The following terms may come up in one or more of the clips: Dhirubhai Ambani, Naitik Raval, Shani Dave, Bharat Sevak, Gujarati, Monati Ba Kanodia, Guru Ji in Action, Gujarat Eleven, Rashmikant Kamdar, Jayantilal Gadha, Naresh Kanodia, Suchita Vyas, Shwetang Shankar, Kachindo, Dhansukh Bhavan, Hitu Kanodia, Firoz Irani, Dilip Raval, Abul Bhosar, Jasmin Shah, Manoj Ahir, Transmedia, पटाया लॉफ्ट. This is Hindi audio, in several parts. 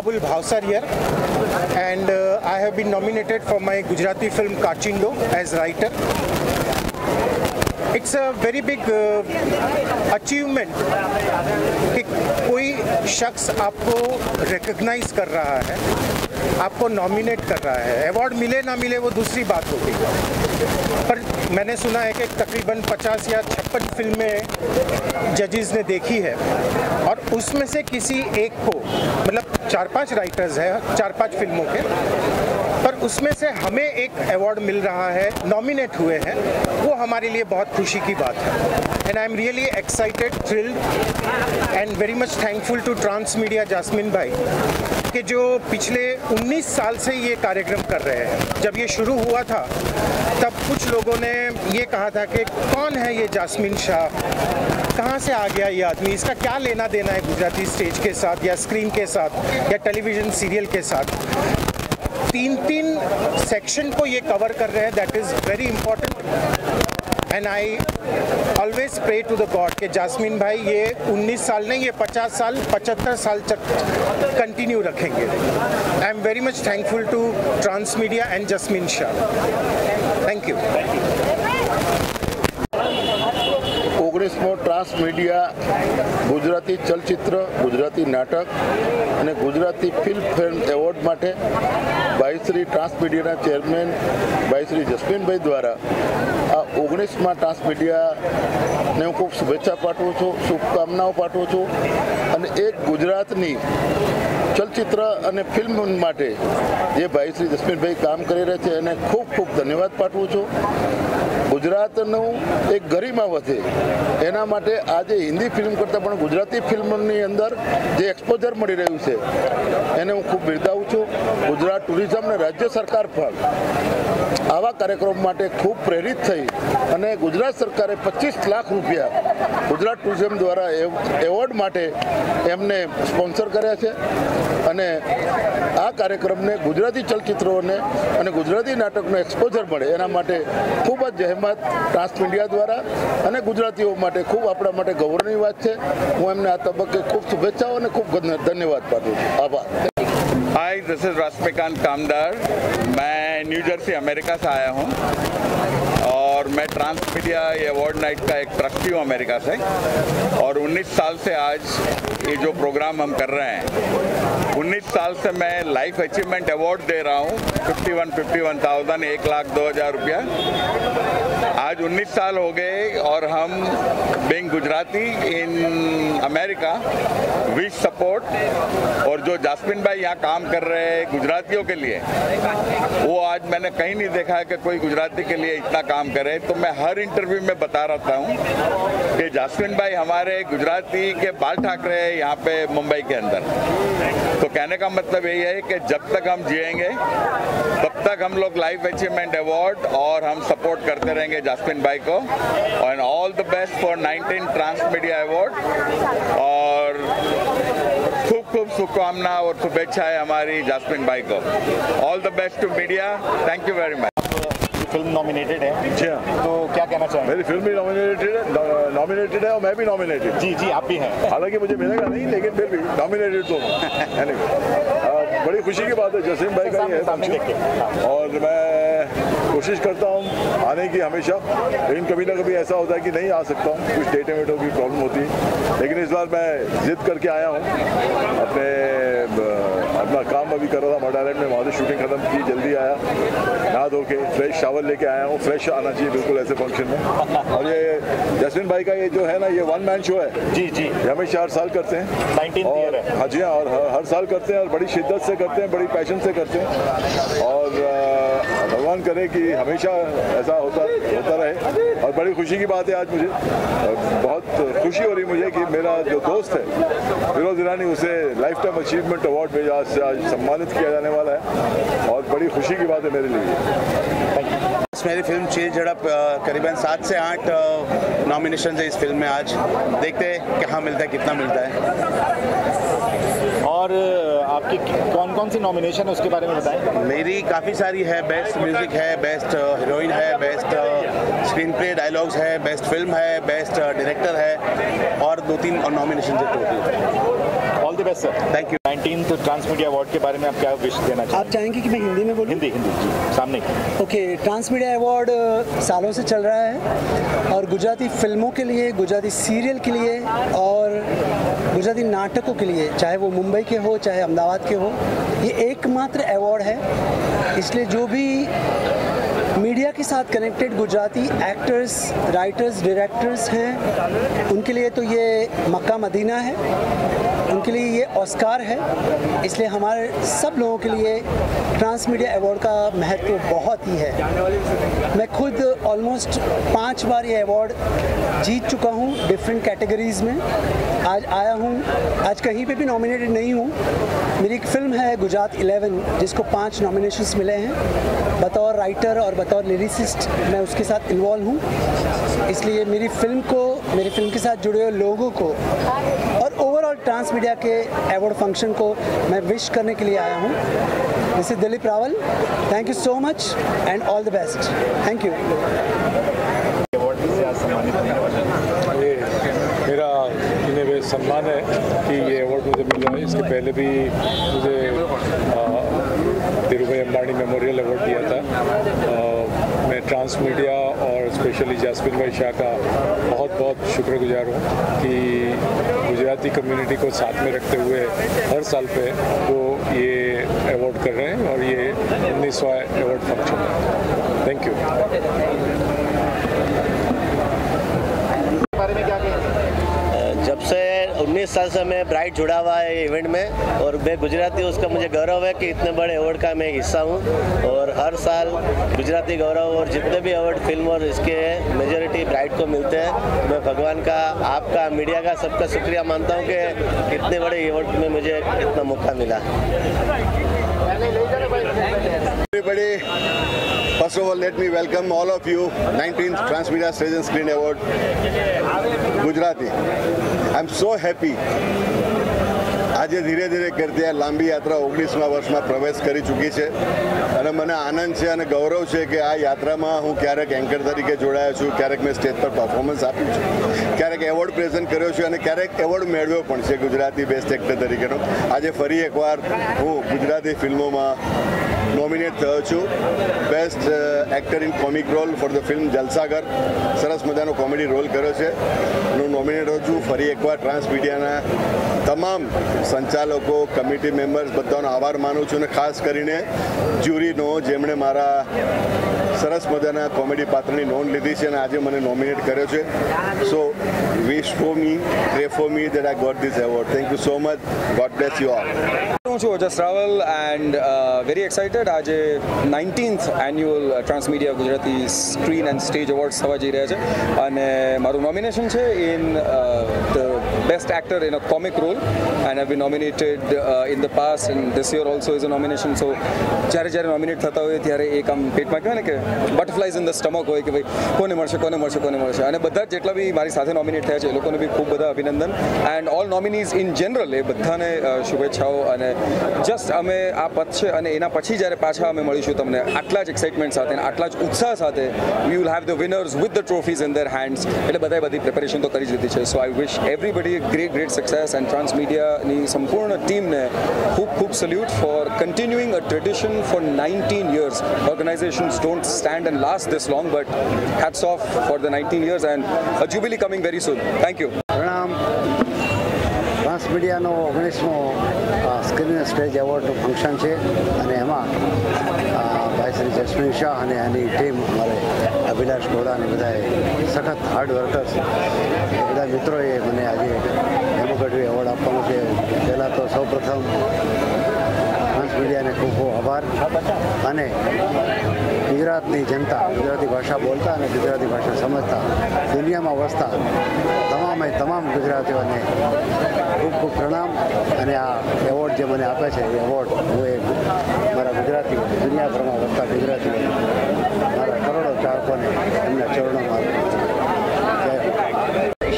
Abul Bhosar here, and I have been nominated for my Gujarati film Kachindo as writer. It's a very big achievement कि कोई शख्स आपको recognize कर रहा है, आपको nominate कर रहा है. Award मिले ना मिले वो दूसरी बात होती है, पर मैंने सुना है कि तकरीबन 50 या 56 फिल्में जजेस ने देखी है और उसमें से किसी एक को, मतलब 4-5 राइटर्स हैं 4-5 फिल्मों के, पर उसमें से हमें एक अवार्ड मिल रहा है, नॉमिनेट हुए हैं, वो हमारे लिए बहुत खुशी की बात है. And I am really excited, thrilled and very much thankful to transmedia Jasmin भाई के जो पिछले 19 साल से ये कार्यक्रम कर रहे हैं. जब ये शुरू हुआ था तब कुछ लोगों ने ये कहा था कि कौन है ये जास्मिन शाह, कहाँ से आ गया ये आदमी, इसका क्या लेना देना है गुजराती स्टेज के साथ या स्क्रीन के साथ या टेलीविज़न सीरियल के साथ. 3-3 सेक्शन को ये कवर कर रहे हैं, that is very important. And I always pray to the god के जास्मिन भाई ये 19 साल नहीं, ये 50 साल 75 साल तक कंटिन्यू रखेंगे. I am very much thankful to Transmedia and Jasmin Shah. Thank you. 19मो ट्रांसमीडिया गुजराती चलचित्र, गुजराती नाटक और गुजराती फिल्म फेम एवॉर्ड माटे भाई श्री ट्रांसमीडिया चेरमेन भाई श्री जसमीन भाई द्वारा आ 19मा ट्रांसमीडिया ने हूँ खूब शुभेच्छा पाठवु छूँ, शुभकामनाओं पाठवु छूँ और एक गुजरातनी चलचित्र और फिल्म माटे जे भाई श्री जसमीन भाई काम करी रह्या छे एने खूब खूब धन्यवाद पाठवु छूँ. गुजरातनु एक गरिमा वधे एना माटे आज हिंदी फिल्म करता पण गुजराती फिल्मनी अंदर जे एक्सपोजर मळी रह्युं छे एने हूँ खूब बिरदावुं छुं. गुजरात टूरिज्म ने राज्य सरकार पर आवा कार्यक्रम माटे खूब प्रेरित थई अने गुजरात सरकारे 25 लाख रूपिया गुजरात टूरिज्म द्वारा एवॉर्ड माटे एमने स्पोन्सर कर्या छे अने आ कार्यक्रम ने गुजराती चलचित्रोने अने गुजराती नाटकनो एक्सपोजर मळे एना माटे खूब ज जहेमत ट्रांसमीडिया द्वारा अने गुजरातीओ माटे खूब आपणा माटे गौरवनी वात छे. हूँ एमने आ तबक्के खूब शुभेच्छाओं और खूब धन्यवाद पाठवुं छुं. आभार. Hi, this is Rashmikant Kamdar. मैं न्यू जर्सी अमेरिका से आया हूँ और मैं ट्रांसमीडिया अवार्ड नाइट का एक ट्रस्टी हूँ अमेरिका से, और 19 साल से आज ये जो प्रोग्राम हम कर रहे हैं 19 साल से मैं लाइफ अचीवमेंट अवार्ड दे रहा हूँ 51,000 1,02,000 रुपया. आज 19 साल हो गए और हम being Gujarati in America we support, और जो जास्मिन भाई यहाँ काम कर रहे हैं गुजरातियों के लिए, वो आज मैंने कहीं नहीं देखा है कि कोई गुजराती के लिए इतना काम करे. तो मैं हर इंटरव्यू में बता रहा हूँ कि जास्मिन भाई हमारे गुजराती के बाल ठाक रहे हैं यहाँ पे मुंबई के अंदर. तो कहने का मतलब यही है कि जब तक हम जिएंगे तब तक हम लोग लाइफ अचीवमेंट अवार्ड और हम सपोर्ट करते रहेंगे जास्मिन भाई को. And all the best for 19 Transmedia award, और खूब खूब शुभकामना और शुभेच्छाएं हमारी जास्मिन भाई को. All the best to media. Thank you very much. Film nominated है जी, तो क्या कहना चाहेंगे? मेरी फिल्म भी नॉमिनेटेड है और मैं भी नॉमिनेटेड. जी जी, आप भी हैं. हालांकि मुझे मिलेगा नहीं, लेकिन फिर भी नॉमिनेटेड तो बड़ी खुशी की बात है. जसीम भाई का है और मैं कोशिश करता हूँ आने की हमेशा, लेकिन कभी ना कभी ऐसा होता है कि नहीं आ सकता हूँ, कुछ डेटे वेटों की प्रॉब्लम होती है. लेकिन इस बार मैं जिद करके आया हूँ, अपना काम अभी कर रहा था मडालैंड में, वहाँ से शूटिंग खत्म की, जल्दी आया, नहा धो के फ्रेश शावर लेके आया हूँ. फ्रेश आना चाहिए बिल्कुल ऐसे फंक्शन में. और ये जसमीन भाई का ये जो है ना, ये वन मैन शो है. जी जी, ये हमेशा हर साल करते हैं. 19th ईयर है. हाँ जी हाँ, और हर साल करते हैं और बड़ी शिद्दत से करते हैं, बड़ी पैशन से करते हैं, और भगवान करे कि हमेशा ऐसा होता रहे. और बड़ी खुशी की बात है, आज मुझे बहुत खुशी हो रही मुझे कि मेरा जो दोस्त है फिरोज ईरानी, उसे लाइफ टाइम अचीवमेंट अवार्ड में आज सम्मानित किया जाने वाला है, और बड़ी खुशी की बात है मेरे लिए. मेरी फिल्म चीज झड़प करीबन 7 से 8 नॉमिनेशन है इस फिल्म में. आज देखते हैं कहाँ मिलता है, कितना मिलता है. और आपकी कौन कौन सी नॉमिनेशन है उसके बारे में बताएं. मेरी काफ़ी सारी है. बेस्ट म्यूज़िक है, बेस्ट हीरोइन है, बेस्ट स्क्रीन प्ले डायलॉग्स है, बेस्ट फिल्म है, बेस्ट डायरेक्टर है, और 2-3 नॉमिनेशन है total. All the best sir, thank you. 19th Transmedia award के बारे में आप क्या विश देना चाहेंगे? आप चाहेंगे कि मैं हिंदी में बोलूं? हिंदी हिंदी सामने। ओके, ट्रांसमीडिया अवार्ड सालों से चल रहा है और गुजराती फिल्मों के लिए, गुजराती सीरियल के लिए और गुजराती नाटकों के लिए, चाहे वो मुंबई के हो चाहे अहमदाबाद के हो, ये एकमात्र अवार्ड है। इसलिए जो भी मीडिया के साथ connected Gujarati actors, writers, directors हैं, उनके लिए तो ये मक्का मदीना है, उनके लिए ये ऑस्कार है। इसलिए हमारे सब लोगों के लिए ट्रांसमीडिया अवार्ड का महत्व तो बहुत ही है। मैं खुद ऑलमोस्ट 5 बार ये अवार्ड जीत चुका हूँ डिफरेंट कैटेगरीज़ में। आज आया हूँ, आज कहीं पे भी नॉमिनेटेड नहीं हूँ। मेरी एक फ़िल्म है गुजरात 11 जिसको 5 नॉमिनेशंस मिले हैं। बतौर राइटर और बतौर लिरिसिस्ट मैं उसके साथ इन्वॉल्व हूँ। इसलिए मेरी फ़िल्म को, मेरी फ़िल्म के साथ जुड़े हुए लोगों को और ओवरऑल ट्रांसमीडिया के अवार्ड फंक्शन को मैं विश करने के लिए आया हूँ। This is Dilip Rawal, thank you so much and all the best. Thank you. मेरा इन्हें वे सम्मान है कि ये अवार्ड मुझे मिला है। इसके पहले भी मुझे धीरूभाई अंबानी मेमोरियल अवार्ड दिया था। मैं ट्रांसमीडिया और स्पेशली जासमिन भाई शाह का बहुत बहुत शुक्रगुजार हूँ कि गुजराती कम्युनिटी को साथ में रखते हुए हर साल पे वो ये अवार्ड कर रहे हैं और ये 19वां अवार्ड फंक्शन है। Thank you. बारे में क्या कहें? जब से 19 साल से मैं ब्राइट जुड़ा हुआ है इवेंट में और मैं गुजराती, उसका मुझे गौरव है कि इतने बड़े अवार्ड का मैं हिस्सा हूँ। और हर साल गुजराती गौरव और जितने भी अवार्ड फिल्म और इसके मेजॉरिटी ब्राइट को मिलते हैं। मैं भगवान का, आपका, मीडिया का, सबका शुक्रिया मानता हूँ कि इतने बड़े अवार्ड में मुझे इतना मौका मिला। First of all, let me welcome all of you 19th Transmedia Stage and Screen Award Gujarati. I'm so happy. આજે ધીરે ધીરે કરતી આ લાંબી યાત્રા 19માં વર્ષમાં પ્રવેશ કરી ચૂકી છે અને મને આનંદ છે અને ગૌરવ છે કે આ યાત્રામાં હું ક્યારેક એન્કર તરીકે જોડાયો છું, ક્યારેક મેં સ્ટેજ પર પરફોર્મન્સ આપ્યું છે, ક્યારેક એવોર્ડ પ્રેઝન્ટ કર્યો છે અને ક્યારેક એવોર્ડ મેળવ્યો પણ છે ગુજરાતી બેસ્ટ એક્ટર તરીકેનો। આજે ફરી એકવાર હું ગુજરાતી ફિલ્મોમાં નોમિનેટ થયો છું best actor in comic role for the film Jalsagar, સરસ મજાનો કોમેડી રોલ કર્યો છે, હું નોમિનેટ હોઉં છું। ફરી એકવાર ટ્રાન્સમીડિયાના તમામ સંચાલકો, કમિટી મેમ્બર્સ બધાનો આભાર માનું છું અને ખાસ કરીને જ્યુરીનો, જેમણે મારા સરસ મજાના કોમેડી પાત્રની નોંધ લીધી છે અને આજે મને નોમિનેટ કર્યો છે। So wish for me, pray for me that I got this award. Thank you so much, God bless you all. હું છું Jas Raval and very excited. આજે 19th annual ટ્રાન્સમીડિયા Gujarati screen and stage awards થવા જઈ રહ્યા છે અને મારું નોમિનેશન છે in the best actor in a comic role and have been nominated in the past and this year also is a nomination. So જ્યારે જ્યારે નોમિનેટ થતા હોય ત્યારે એક આમ પેટમાં કહેવાય ને કે બટરફ્લાઇઝ ઇન ધ સ્ટમક હોય કે ભાઈ કોને મળશે, કોને મળશે, કોને મળશે। અને બધા જેટલા બી મારી સાથે નોમિનેટ થયા છે એ લોકોને બી ખૂબ બધા અભિનંદન and all nominees in general, એ બધાને શુભેચ્છાઓ। અને જસ્ટ અમે આ પદ છે અને એના પછી જ્યારે પાછા અમે મળીશું તમને આટલા જ એક્સાઇટમેન્ટ સાથે, આટલા જ ઉત્સાહ સાથે, we will have the winners with the trophies in their hands. એટલે બધાએ બધી પ્રિપેરેશન તો કરી જ લીધી છે। So I wish everybody great great success and ટ્રાન્સમીડિયાની સંપૂર્ણ ટીમને ખૂબ ખૂબ salute for continuing a tradition for 19 years. Organisations don't stand and last this long but hats off for the 19 years and a jubilee coming very soon. Thank you. પ્રણામ। ટ્રાન્સમીડિયાનો 19મો સ્ક્રીન સ્ટેજ એવોર્ડ ફંક્શન છે અને એમાં ભાઈ શ્રી જસ્મીન શાહ અને એની ટીમ, અમારે અભિલાષ ગોડા અને બધાએ સખત હાર્ડ વર્કર્સ, બધા મિત્રોએ મને આજે હેમોગઢવી એવોર્ડ આપવાનો છે। પહેલાં તો સૌપ્રથમ ટ્રાન્સમીડિયાને ખૂબ ખૂબ આભાર અને ગુજરાતની જનતા, ગુજરાતી ભાષા બોલતા અને ગુજરાતી ભાષા સમજતા, દુનિયામાં વસતા તમામે તમામ ગુજરાતીઓને ખૂબ ખૂબ પ્રણામ। અને આ એવોર્ડ જે મને આપે છે એ એવોર્ડ હું એ મારા ગુજરાતીઓ, દુનિયાભરમાં વસતા ગુજરાતીઓ, મારા કરોડો ચાહકોને એમના ચરણોમાં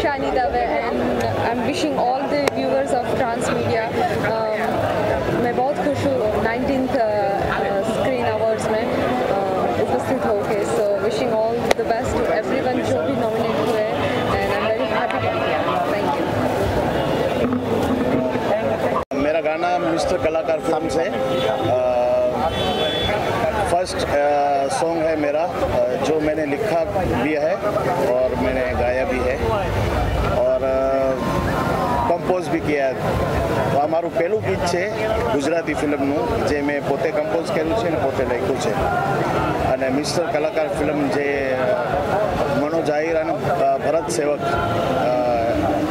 Shani Dave and I am wishing all the viewers of ટ્રાન્સમીડિયા। मैं बहुत खुश हूँ 19th स्क्रीन अवार्ड्स में उपस्थित होके। So wishing all the best to everyone जो भी नॉमिनेट हुए and I am very happy. Thank you. पुराना मिस्टर कलाकार फिल्म से फर्स्ट सॉन्ग है मेरा जो मैंने लिखा भी है और मैंने गाया भी है और कंपोज भी किया है। तो हमारू पहलू गीत है गुजराती फिल्म जे मैं पोते कंपोज करू पोते लख्यू है। मिस्टर कलाकार फिल्म जे मनोज आहिर और भरत सेवक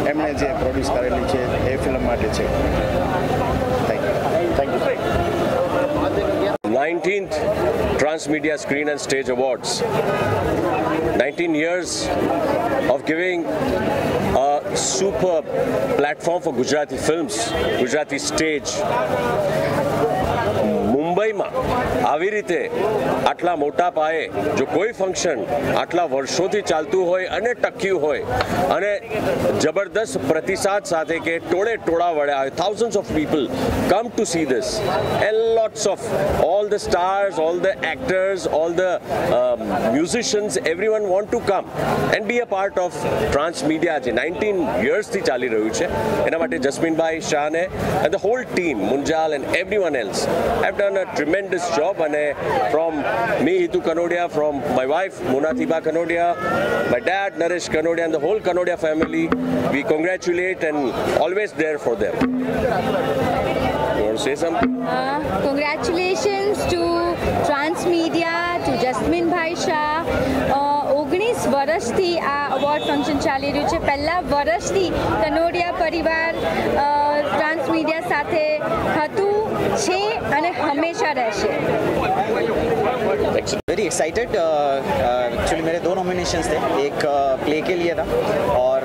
एमने जे प्रोड्यूस करेली है ये फिल्म माटे है। Thank you. 19th Transmedia Screen and Stage Awards. 19 years of giving a superb platform for Gujarati films, Gujarati stage. Mumbai में આવી રીતે આટલા મોટા પાયે જો કોઈ ફંક્શન આટલા વર્ષોથી ચાલતું હોય અને ટક્યું હોય અને જબરદસ્ત પ્રતિસાદ સાથે કે ટોળે ટોળા વળ્યા હોય, thousands of people come to see this and lots of all the stars, all the actors, all the musicians, everyone want to come and be a part of Transmedia જે 19 years થી ચાલી રહ્યું છે। એના માટે જસ્મીનભાઈ શાહને and the whole team Munjal and everyone else have done a tremendous job and from me Hitu Kanodia, from my wife Monati Ba Kanodia, my dad Naresh Kanodia and the whole Kanodia family, we congratulate and always there for them. You want to say something? Congratulations to Transmedia, to Jasmin Shah. 19 वर्ष थी आ अवॉर्ड फंक्शन चाली रह्यु छे। पहला वर्ष थी कनोडिया परिवार ट्रांसमीडिया साथे हतु छे अने हमेशा रहेशे। Very excited. एक्चुअली मेरे दो नॉमिनेशंस थे, एक प्ले के लिए था और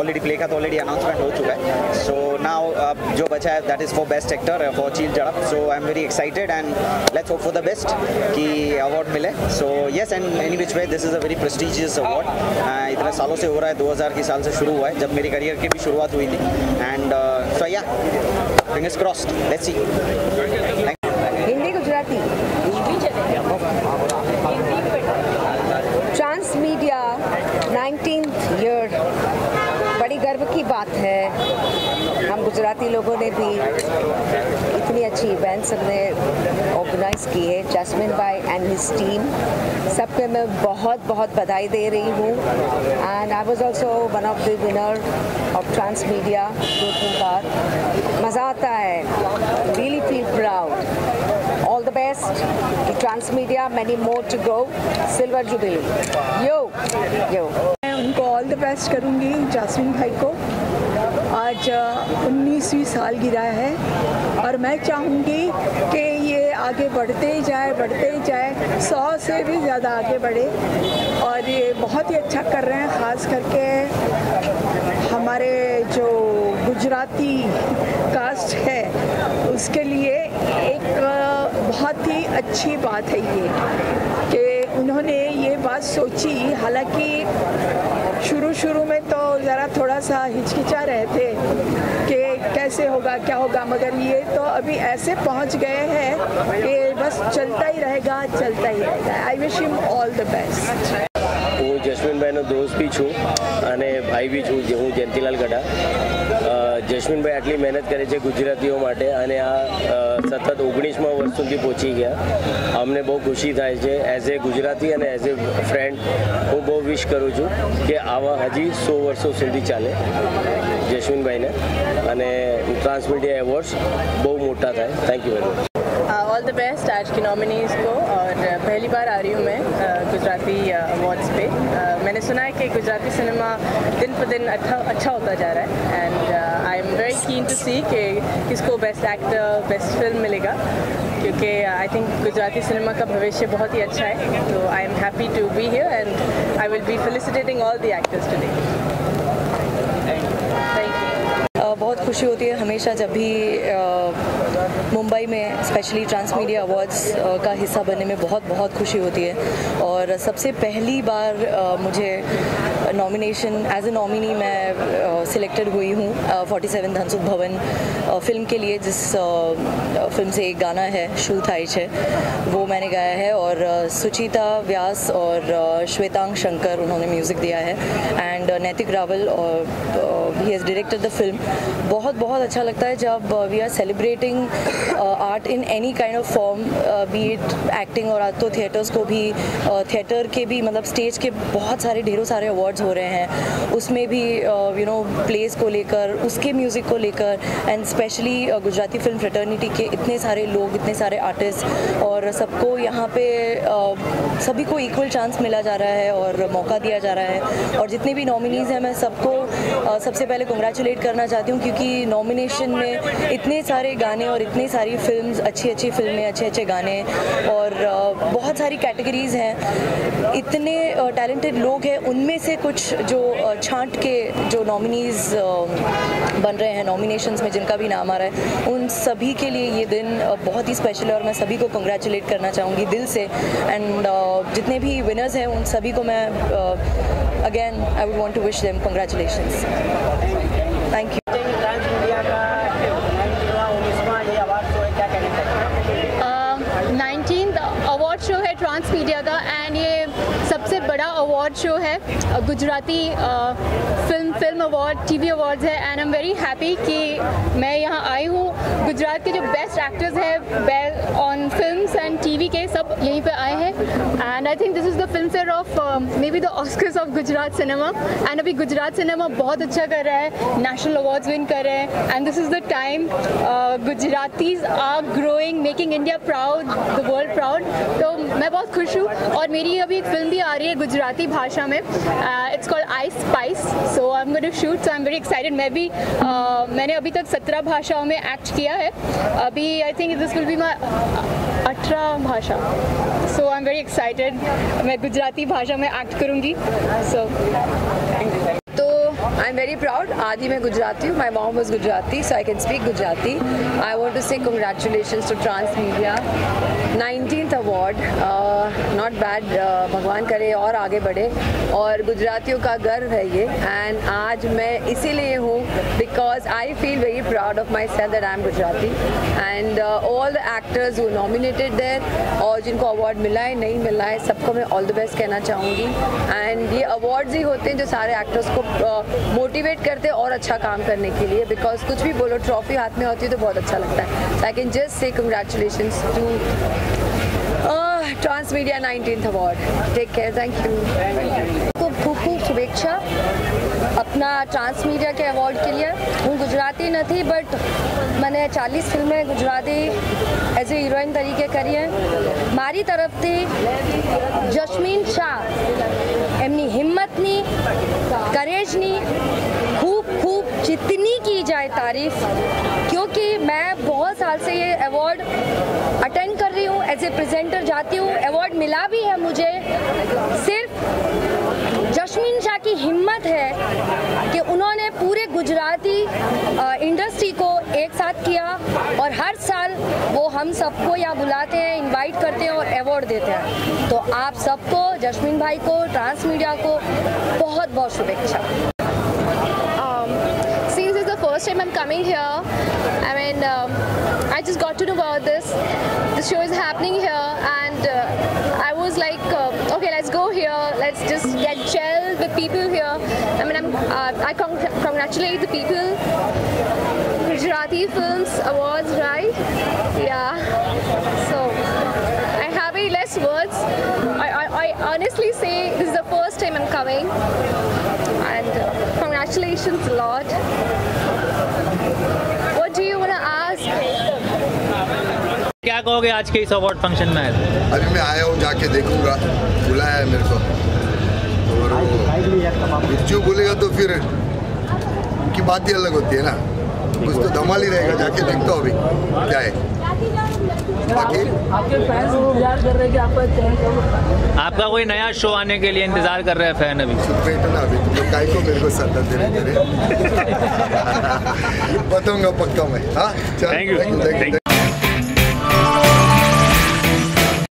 ऑलरेडी प्ले का तो ऑलरेडी अनाउंसमेंट हो चुका है। सो नाउ अब जो बचा है that is for best actor for चील जड़प। So I am very excited and let's hope for the best कि अवार्ड मिले। So yes and any which way this is a very prestigious award. इतने सालों से हो रहा है, 2000 के साल से शुरू हुआ है जब मेरी करियर की भी शुरुआत हुई थी and so yeah fingers crossed let's see. Hindi Gujarati Transmedia 19th year, बड़ी गर्व की बात है। हम गुजराती लोगों ने भी इतनी अच्छी इवेंट्स हमने ऑर्गेनाइज की है। जैस्मिन भाई एंड हिज टीम सबके मैं बहुत बहुत बधाई दे रही हूँ and I was also one of the winner of Transmedia 2-3 बार। मज़ा आता है, really feel proud. All the best to Transmedia, many more to go. Silver Jubilee. Yo. मैं उनको all the best करूँगी, जास्मिन भाई को। आज 19वीं सालगिरह है और मैं चाहूँगी कि ये आगे बढ़ते जाए 100 से भी ज़्यादा आगे बढ़े और ये बहुत ही अच्छा कर रहे हैं। ख़ास करके हमारे जो गुजराती कास्ट है उसके लिए एक बहुत ही अच्छी बात है ये कि उन्होंने ये बात सोची। हालांकि शुरू में तो ज़रा थोड़ा सा हिचकिचा रहे थे कि कैसे होगा क्या होगा, मगर ये तो अभी ऐसे पहुंच गए हैं कि बस चलता ही रहेगा। I wish him all the best. हूँ जसविन भाई दोस्त भी छूँ और भाई भी छूँ। हूँ जयंतीलाल गढ़ा। जस्मिन भाई आटली मेहनत करे छे गुजरातीओ माटे अने आ सतत 19मा वर्ष सुधी पहोंची गया। अमने बहुत खुशी थाय छे एज ए गुजराती अने एज ए फ्रेंड। हूँ बहुत विश करूँ छूँ कि आवा हजी 100 वर्षों सुधी चाले जस्मिन भाई ने अने ट्रांसमीडिया एवॉर्ड्स बहुत मोटा थाय। Thank you very much. All the best आज की नॉमिनीज को। और पहली बार आ रही हूँ मैं गुजराती अवार्ड्स पे। मैंने सुना है कि गुजराती सिनेमा दिन पर दिन अच्छा होता जा रहा है and I am very keen to see कि किसको बेस्ट एक्टर बेस्ट फिल्म मिलेगा, क्योंकि आई थिंक गुजराती सिनेमा का भविष्य बहुत ही अच्छा है। तो I am happy to be here and I will be felicitating all the actors today. बहुत खुशी होती है हमेशा जब भी मुंबई में स्पेशली ट्रांसमीडिया अवार्ड्स का हिस्सा बनने में बहुत बहुत खुशी होती है। और सबसे पहली बार मुझे नॉमिनेशन एज ए नॉमिनी मैं सिलेक्टेड हुई हूँ 47 धनसुख भवन फिल्म के लिए, जिस फिल्म से एक गाना है शू थाइच है वो मैंने गाया है और सुचिता व्यास और श्वेतांग शंकर उन्होंने म्यूज़िक दिया है एंड नैतिक रावल और he has directed the film. बहुत बहुत अच्छा लगता है जब we are celebrating art in any kind of form, be it acting और आज तो थिएटर्स को भी थिएटर के भी मतलब स्टेज के बहुत सारे ढेरों सारे अवार्ड्स हो रहे हैं, उसमें भी you know प्लेस को लेकर उसके म्यूज़िक को लेकर and specially Gujarati film fraternity के इतने सारे लोग इतने सारे आर्टिस्ट और सबको यहाँ पे सभी को इक्वल चांस मिला जा रहा है और मौका दिया जा रहा है. और जितने भी नॉमिनीज़ हैं मैं सबको सबसे पहले कंग्रेचुलेट करना चाहती हूँ क्योंकि नॉमिनेशन में इतने सारे गाने और इतनी सारी फिल्म्स, अच्छी अच्छी फिल्में, अच्छे अच्छे गाने और बहुत सारी कैटेगरीज़ हैं, इतने टैलेंटेड लोग हैं, उनमें से कुछ जो छांट के जो नॉमिनीज़ बन रहे हैं नॉमिनेशंस में जिनका भी नाम आ रहा है, उन सभी के लिए ये दिन बहुत ही स्पेशल है और मैं सभी को कंग्रेचुलेट करना चाहूँगी दिल से. एंड जितने भी विनर्स हैं उन सभी को मैं again I would want to wish them congratulations. Thank you. Transmedia का एंड ये सबसे बड़ा अवार्ड शो है Gujarati film award, TV awards है and I am very happy कि मैं यहाँ आई हूँ. गुजरात के जो बेस्ट एक्टर्स हैं ऑन फिल्म्स एंड टीवी के सब यहीं पे आए हैं and I think this is the Filmfare of maybe the Oscars of Gujarat cinema. And अभी गुजरात सिनेमा बहुत अच्छा कर रहा है, नेशनल अवार्ड्स विन कर रहे हैं and this is the time. Gujaratis are growing, making India proud, the world proud. तो मैं बहुत खुश हूँ और मेरी अभी एक फिल्म भी आ रही है गुजराती भाषा में, it's called ice spice. So I am going to shoot, so I am very excited. मैं भी मैंने अभी तक 17 भाषाओं में एक्ट किया है, अभी I think this will be my 18 भाषा. So I am very excited, मैं गुजराती भाषा में एक्ट करूँगी. सो I am very proud. Aadhi main Gujarati hu. My mom was Gujarati, so I can speak Gujarati. I want to say congratulations to Transmedia. 19th award. Not bad. भगवान करे और आगे बढ़े और गुजरातियों का गर्व है ये. And आज मैं इसीलिए हूँ because I feel very proud of myself that I am Gujarati. And all the actors who nominated there और जिनको award मिला है नहीं मिला है सबको मैं all the best कहना चाहूँगी. And ये awards ही होते हैं जो सारे actors को मोटिवेट करते हैं और अच्छा काम करने के लिए बिकॉज कुछ भी बोलो ट्रॉफी हाथ में होती है तो बहुत अच्छा लगता है. I can just say congratulations to Transmedia 19th award. Take care. Thank you. खूब खूब शुभेच्छा अपना ट्रांसमीडिया के अवॉर्ड के लिए. हूँ गुजराती नहीं बट मैंने 40 फिल्में गुजराती एज ए हीरोइन तरीके करी है. मारी तरफ थी जस्मीन शाह एमनी हिम्मतनी करेजनी खूब खूब जितनी की जाए तारीफ क्योंकि मैं बहुत साल से ये अवॉर्ड अटेंड कर रही हूँ, एज ए प्रेजेंटर जाती हूँ, अवॉर्ड मिला भी है मुझे. सिर्फ जस्मीन शाह की हिम्मत है कि उन्होंने पूरे गुजराती इंडस्ट्री को एक साथ किया और हर साल वो हम सबको यहाँ बुलाते हैं, इनवाइट करते हैं और अवार्ड देते हैं. तो आप सबको, जस्मीन भाई को, ट्रांसमीडिया को बहुत बहुत शुभेच्छा. Since it's the first time I'm coming here, I mean, I just got to know about this. The show is happening here and I was like, okay, let's go here. Let's just get gelled with people here. I mean, I congratulate the people. Gujarati Films Awards, right? Yeah. So I have very less words. I honestly say this is the first time I'm coming, and congratulations, Lord. What do you want to ask? क्या कहोगे आज के इस अवार्ड फंक्शन में? अभी मैं आया हूँ, जाके देखूंगा, बुलाया है मेरे को. और जो बोलेगा तो फिर की बात ही अलग होती है ना, कुछ तो धमाल ही रहेगा. जाके देखता हूँ अभी क्या है. आपका कोई नया शो आने के लिए इंतजार कर रहे हैं फैन? अभी मेरे को सदा दे बताऊंगा पक्का मैं. हाँ, थैंक यू.